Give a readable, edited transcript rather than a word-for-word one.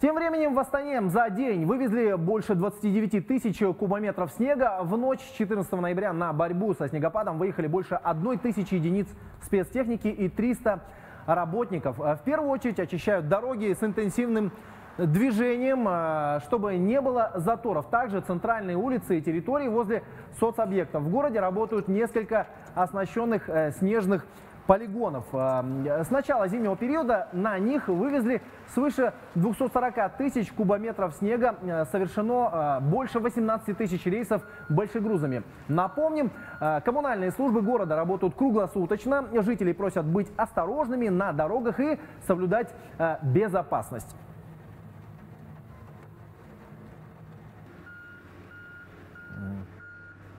Тем временем в Астане за день вывезли больше 29 тысяч кубометров снега. В ночь 14 ноября на борьбу со снегопадом выехали больше 1 тысячи единиц спецтехники и 300 работников. В первую очередь очищают дороги с интенсивным движением, чтобы не было заторов. Также центральные улицы и территории возле соцобъектов. В городе работают несколько оснащенных снежных полигонов. С начала зимнего периода на них вывезли свыше 240 тысяч кубометров снега. Совершено больше 18 тысяч рейсов большегрузами. Напомним, коммунальные службы города работают круглосуточно. Жителей просят быть осторожными на дорогах и соблюдать безопасность.